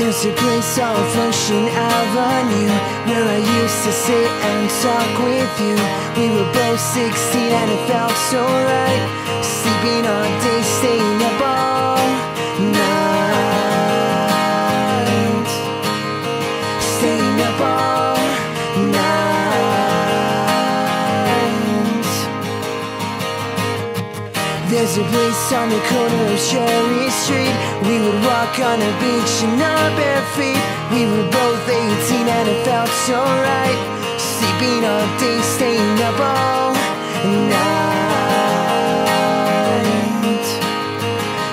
There's a place on Flushing Avenue where I used to sit and talk with you. We were both 16 and it felt so right, sleeping all day, staying up all night, staying up all night. There's a place on the corner of Cherry Street. We would walk on a beach in our bare feet. We were both 18 and it felt so right, sleeping all day, staying up all night,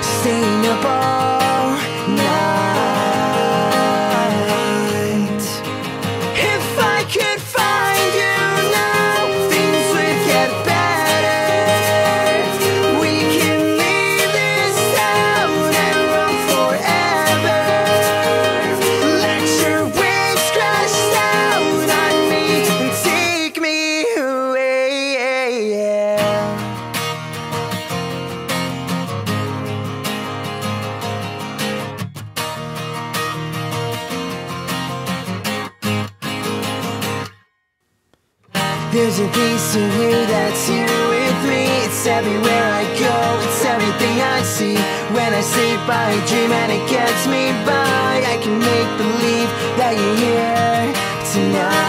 staying up all night. If I could find you now, things would get better. We can leave this town and run forever. Let your waves crash down on me and take me away. There's a piece of you that's here with me. It's everywhere I go, it's everything I see. When I sleep I dream and it gets me by. I can make believe that you're here tonight.